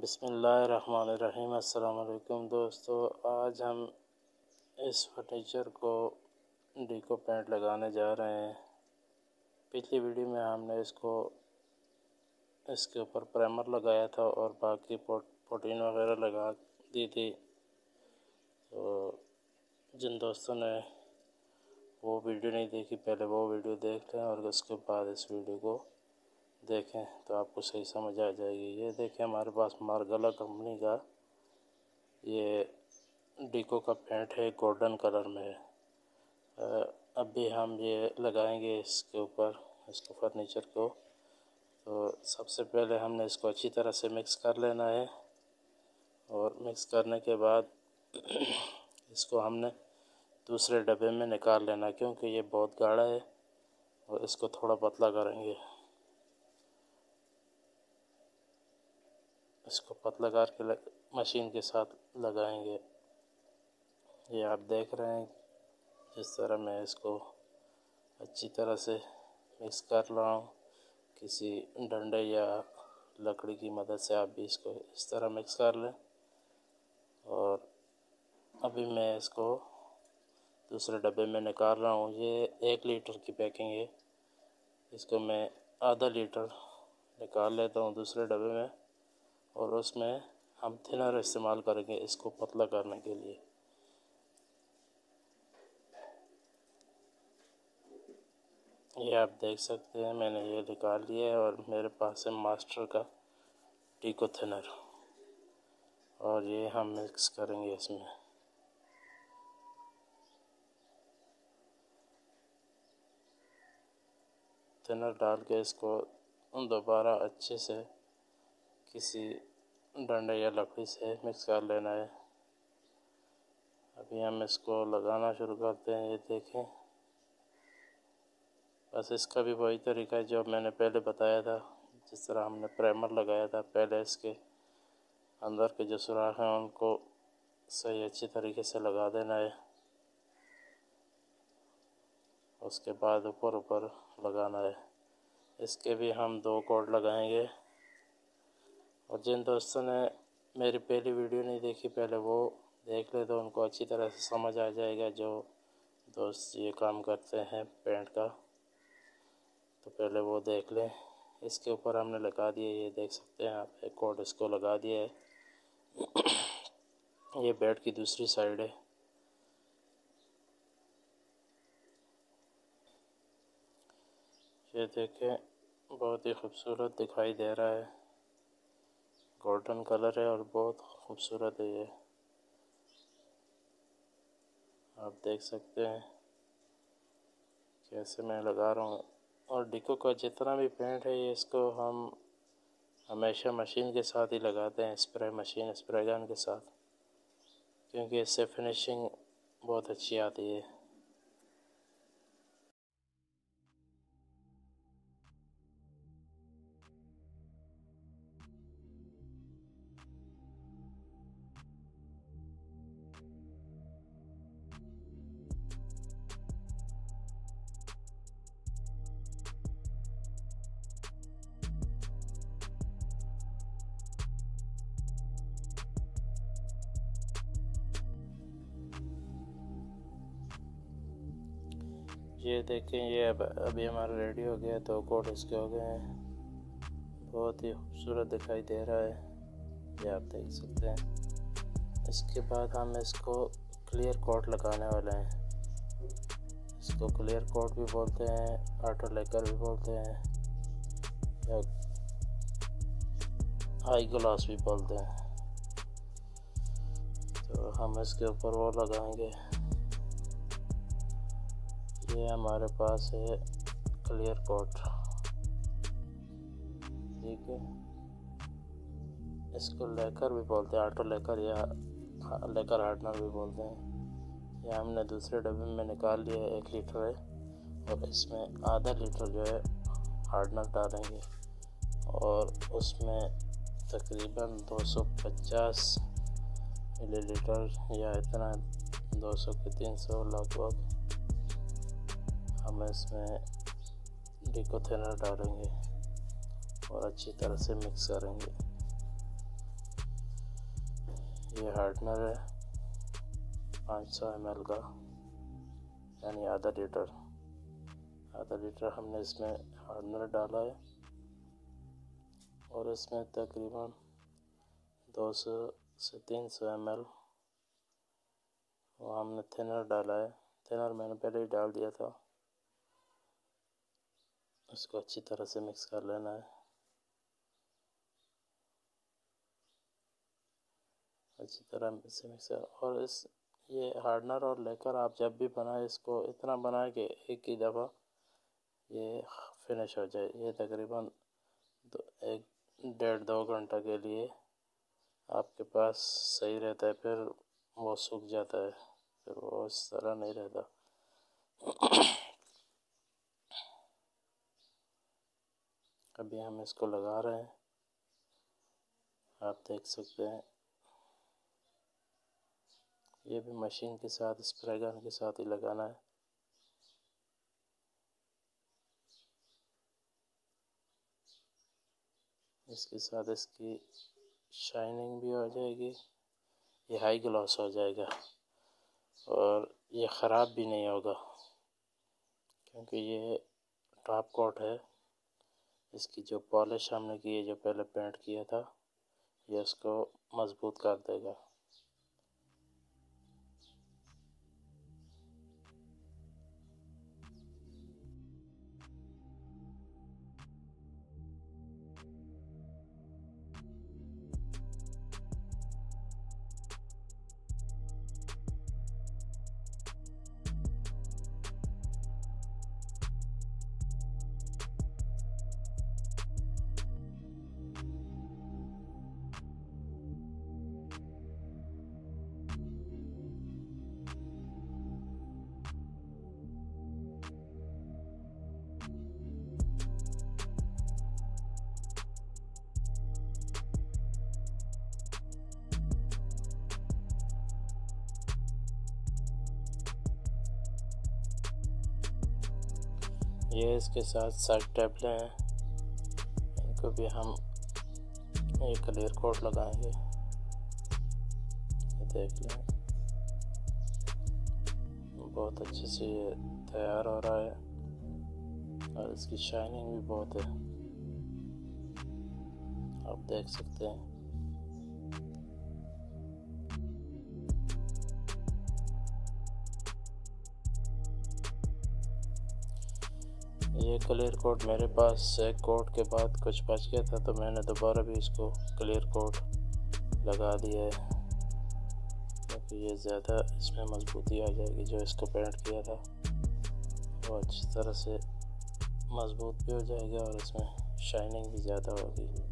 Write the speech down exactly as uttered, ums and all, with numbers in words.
बिस्मिल्लाहिर्रहमानिर्रहीम। अस्सलाम वालेकुम दोस्तों, आज हम इस फर्नीचर को डिको पेंट लगाने जा रहे हैं। पिछली वीडियो में हमने इसको इसके ऊपर प्राइमर लगाया था और बाकी पोट प्रोटीन वगैरह लगा दी थी। तो जिन दोस्तों ने वो वीडियो नहीं देखी, पहले वो वीडियो देख लें और उसके बाद इस वीडियो को देखें तो आपको सही समझ आ जाएगी। ये देखें, हमारे पास मार्गला कंपनी का ये डिको का पेंट है, गोल्डन कलर में है। अभी हम ये लगाएंगे इसके ऊपर, इसको फर्नीचर को। तो सबसे पहले हमने इसको अच्छी तरह से मिक्स कर लेना है और मिक्स करने के बाद इसको हमने दूसरे डब्बे में निकाल लेना, क्योंकि ये बहुत गाढ़ा है और इसको थोड़ा पतला करेंगे। इसको पतला करके लग, मशीन के साथ लगाएंगे। ये आप देख रहे हैं जिस तरह मैं इसको अच्छी तरह से मिक्स कर रहा हूँ। किसी डंडे या लकड़ी की मदद से आप भी इसको इस तरह मिक्स कर लें। और अभी मैं इसको दूसरे डब्बे में निकाल रहा हूँ। ये एक लीटर की पैकिंग है, इसको मैं आधा लीटर निकाल लेता हूँ दूसरे डब्बे में, और उसमें हम थिनर इस्तेमाल करेंगे इसको पतला करने के लिए। ये आप देख सकते हैं, मैंने ये निकाल लिया है और मेरे पास है मास्टर का टीको थिनर, और ये हम मिक्स करेंगे इसमें। थिनर डाल के इसको दोबारा अच्छे से किसी डंडे या लकड़ी से मिक्स कर लेना है। अभी हम इसको लगाना शुरू करते हैं। ये देखें, बस इसका भी वही तरीका है जो मैंने पहले बताया था। जिस तरह हमने प्राइमर लगाया था, पहले इसके अंदर के जो सुराख हैं उनको सही अच्छी तरीके से लगा देना है, उसके बाद ऊपर ऊपर लगाना है। इसके भी हम दो कोट लगाएंगे। और जिन दोस्तों ने मेरी पहली वीडियो नहीं देखी, पहले वो देख ले तो उनको अच्छी तरह से समझ आ जाएगा, जो दोस्त ये काम करते हैं पेंट का। तो पहले वो देख लें। इसके ऊपर हमने लगा दिया, ये देख सकते हैं आप, एक कोट इसको लगा दिया है। ये बेड की दूसरी साइड है। ये देखें, बहुत ही खूबसूरत दिखाई दे रहा है, गोल्डन कलर है और बहुत खूबसूरत है। ये आप देख सकते हैं कैसे मैं लगा रहा हूँ। और डिको का जितना भी पेंट है, ये इसको हम हमेशा मशीन के साथ ही लगाते हैं, स्प्रे मशीन, स्प्रे गन के साथ, क्योंकि इससे फिनिशिंग बहुत अच्छी आती है। ये देखें, ये अब अभी हमारा रेडी हो गया। दो कोट इसके हो गए हैं, बहुत ही खूबसूरत दिखाई दे रहा है, ये आप देख सकते हैं। इसके बाद हम इसको क्लियर कोट लगाने वाले हैं। इसको क्लियर कोट भी बोलते हैं, ऑटो लेकर भी बोलते हैं, या हाई ग्लास भी बोलते हैं। तो हम इसके ऊपर वो लगाएंगे। ये हमारे पास है क्लियर कोट, ठीक है। इसको लेकर भी बोलते हैं, आटो लेकर या लेकर हार्डनर भी बोलते हैं। ये हमने दूसरे डब्बे में निकाल लिया है, एक लीटर है, और इसमें आधा लीटर जो है हार्डनर डालेंगे, और उसमें तकरीबन दो सौ पचास मिलीलीटर या इतना दो सौ के तीन सौ लगभग हम इसमें डिको थिनर डालेंगे और अच्छी तरह से मिक्स करेंगे। ये हार्डनर है पाँच सौ एम एल का, यानी आधा लीटर आधा लीटर हमने इसमें हार्डनर डाला है। और इसमें तकरीबन दो सौ से तीन सौ एम एल वो हमने थिनर डाला है। थिनर मैंने पहले ही डाल दिया था, उसको अच्छी तरह से मिक्स कर लेना है। अच्छी तरह से मिक्स कर, और इस ये हार्डनर और लेकर आप जब भी बनाएं इसको इतना बनाएं कि एक ही दफ़ा ये फिनिश हो जाए। ये तकरीबन दो एक डेढ़ दो घंटा के लिए आपके पास सही रहता है, फिर वो सूख जाता है, फिर वो इस तरह नहीं रहता। अभी हम इसको लगा रहे हैं, आप देख सकते हैं। ये भी मशीन के साथ स्प्रे गन के साथ ही लगाना है। इसके साथ इसकी शाइनिंग भी हो जाएगी, ये हाई ग्लॉस हो जाएगा और ये ख़राब भी नहीं होगा, क्योंकि ये टॉप कोट है। इसकी जो पॉलिश हमने की है, जो पहले पेंट किया था, ये उसको मजबूत कर देगा। ये इसके साथ साथ टैबलें हैं, इनको भी हम एक क्लियर कोट लगाएंगे, देख लें। बहुत अच्छे से ये तैयार हो रहा है और इसकी शाइनिंग भी बहुत है, आप देख सकते हैं। ये क्लियर कोट मेरे पास एक कोट के बाद कुछ बच गया था, तो मैंने दोबारा भी इसको क्लियर कोट लगा दिया है, क्योंकि ये ज़्यादा इसमें मजबूती आ जाएगी। जो इसको पेंट किया था वो अच्छी तरह से मजबूत भी हो जाएगा और इसमें शाइनिंग भी ज़्यादा होगी।